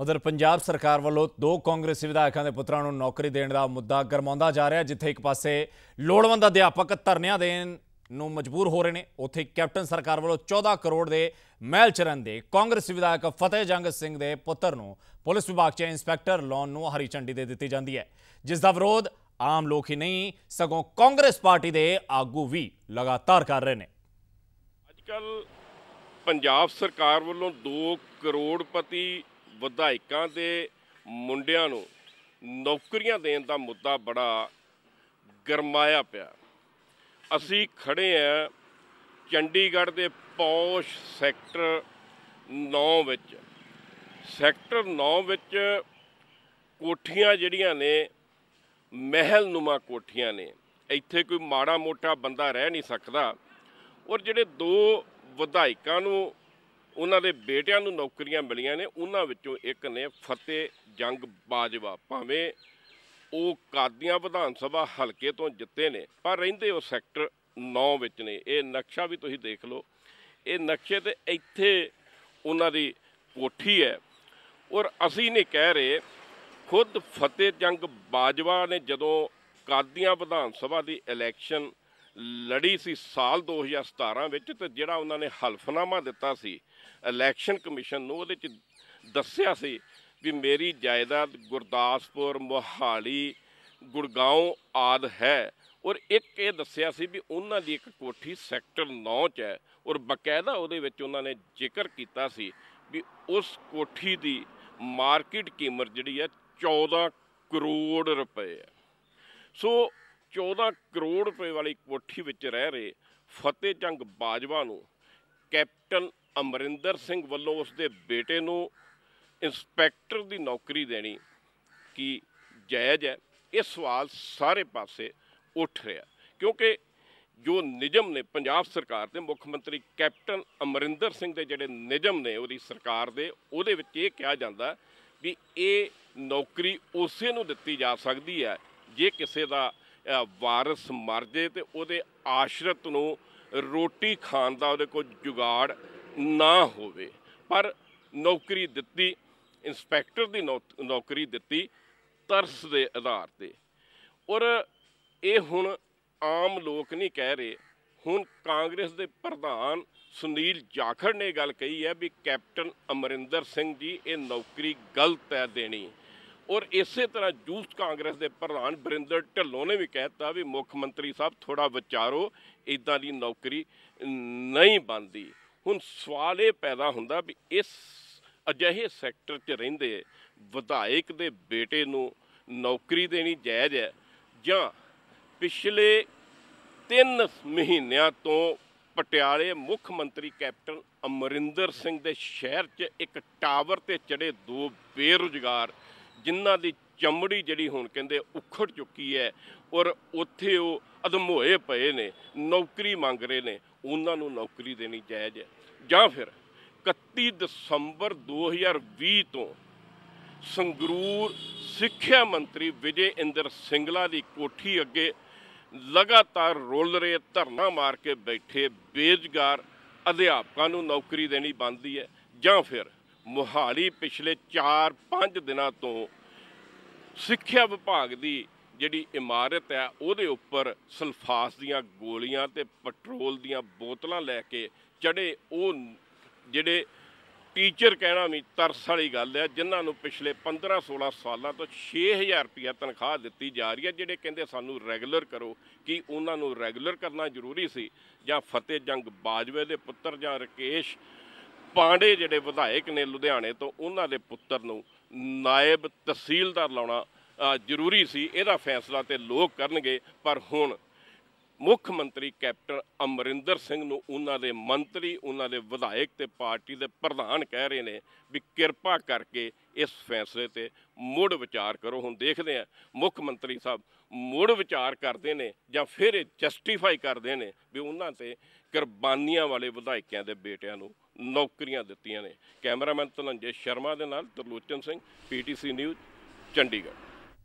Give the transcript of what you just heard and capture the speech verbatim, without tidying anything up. उधर पंजाब सरकार वालों दो कांग्रेसी विधायकों के पुत्रां नूं नौकरी देने का मुद्दा गरमाउंदा जा रहा है। जिथे एक पासे लोड़वंद अध्यापक धरनियां देण नूं मजबूर हो रहे हैं, उत्थे कैप्टन सरकार वालों चौदह करोड़ के महल च रहिंदे कांग्रेसी विधायक फतेहजंग सिंह के पुत्र नूं पुलिस विभाग च इंस्पैक्टर लाउण नूं हरी झंडी दे दित्ती जांदी है, जिसका विरोध आम लोग ही नहीं सगों कांग्रेस पार्टी के आगू भी लगातार कर रहे हैं। अजकल पंजाब सरकार वालों दो करोड़पति विधायकों के मुंडियां नूं नौकरियां देने का मुद्दा बड़ा गरमाया पिया। असी खड़े हैं चंडीगढ़ के पौश सैक्टर नौ विच। सैक्टर नौ विच कोठियां जिहड़ियां ने महल नुमा कोठियां ने, इत्थे कोई माड़ा मोटा बंदा रह नहीं सकता। और जिहड़े दो विधायकों नूं उन्हां दे बेटियां नूं नौकरियां मिलियां ने, उन्हां विचों एक ने फतेहजंग बाजवा। भावें वो कादियां विधान सभा हलके तो जिते ने पर रहिंदे वो सैक्टर नौ विच ने। ये नक्शा भी तुसीं देख लो, ये नक्शे ते इत्थे उन्हां दी कोठी है। और असीं नहीं कह रहे, खुद फतेहजंग बाजवा ने जदों कादियां विधान सभा की इलैक्शन लड़ी सी साल दो हज़ार सतारां विच, ते जिहड़ा उन्होंने हल्फनामा दिता सी इलैक्शन कमीशन नूं, उहदे च दस्सिया सी भी मेरी जायदाद गुरदासपुर, मोहाली, गुड़गांव आदि है। और एक ये दस्सिया सी भी उन्हां दी एक कोठी सैक्टर नौ च है। और बकायदा उहदे विच उन्हां ने जिक्र कीता सी भी उस कोठी की मार्केट कीमत जिहड़ी है चौदह करोड़ रुपए है। सो चौदह करोड़ रुपए वाली कोठी विच रह रहे फतेहजंग बाजवा नूं कैप्टन अमरिंदर सिंह वल्लों उसके बेटे नूं इंस्पैक्टर की नौकरी देनी की जायज़ है? ये सवाल सारे पासे उठ रहा, क्योंकि जो निजम ने पंजाब सरकार के मुख्यमंत्री कैप्टन अमरिंदर सिंह के जिहड़े निजम ने उहदी सरकार दे, उहदे विच ये कहा जांदा भी ये नौकरी उसे नूं दित्ती जा सकती है जे किसी का वारस मर जाए तो उहदे आश्रित नूं रोटी खाण दा उहदे कोल जुगाड़ ना होवे। पर नौकरी दित्ती, इंस्पैक्टर की नौ नौकरी दित्ती तरस के आधार पर। और ये हुण आम लोग नहीं कह रहे, हुण कांग्रेस के प्रधान सुनील जाखड़ ने गल कही है भी कैप्टन अमरिंदर सिंह जी ये नौकरी गलत है देनी। और इस तरह यूथ कांग्रेस के प्रधान बरिंदर ढिल्लों ने भी कहता भी मुख्यमंत्री साहब थोड़ा विचारो, इदां दी नौकरी नहीं बनती। हुण सवाल ये पैदा हुंदा भी इस अजिहे सैक्टर च रहिंदे विधायक के बेटे नूं नौकरी देनी जायज़ है जां पिछले तीन महीनों तो पटियाले मुख्य मंत्री कैप्टन अमरिंदर सिंह के शहर च एक टावर से चढ़े दो बेरोजगार जिन्हों की चमड़ी जी हुण कहते उखड़ चुकी है और उत्थे वो अधमोए पे ने, नौकरी मंग रहे ने, उन्होंने नौकरी देनी जायज़ है? जां फिर इकत्ती दसंबर दो हज़ार भी तो संगरूर सिक्ख्या मंत्री विजय इंद्र सिंगला की कोठी अगे लगातार रोल रहे धरना मार के बैठे बेरोजगार अध्यापकों को नौकरी देनी बनती है? जां फिर मोहाली पिछले चार पाँच दिनों तो सिक्ख्या विभाग की जिहड़ी इमारत है उहदे उपर सल्फास दीयां गोलियां ते पेट्रोल दीयां बोतलां लैके चढ़े वो जिहड़े टीचर, कहना भी तरस वाली गल है, जिन्हां नूं पिछले पंद्रह सोलह सालों तो छे हज़ार रुपया तनख्वाह दित्ती जा रही है, जिहड़े कहंदे सानूं रैगूलर करो। कि उन्हां नूं रैगूलर करना जरूरी सी जां फतेहजंग बाजवे दे पुत्र जां राकेश पांडे जिहड़े विधायक ने लुधियाणे तो उन्हां दे पुत्र नूं नायब तहसीलदार लाउणा जरूरी सी? इहदा फैसला ते लोक करनगे, पर हुण मुख्य मंत्री कैप्टन अमरिंदर सिंह नूं उन्हां दे मंत्री, उन्हां दे विधायक ते पार्टी दे प्रधान कह रहे ने भी किरपा करके इस फैसले ते मुड़ विचार करो। हुण देखदे आ मुख्य मंत्री साहब मुड़ विचार करते ने जां फिर ये जस्टिफाई करते ने भी उन्हां ते कुर्बानियां वाले विधायकों के बेटियां नूं नौकरियां दित्तियां ने। कैमरामैन तुलंजे शर्मा दे नाल Tarlochan Singh, P T C news, Chandigarh.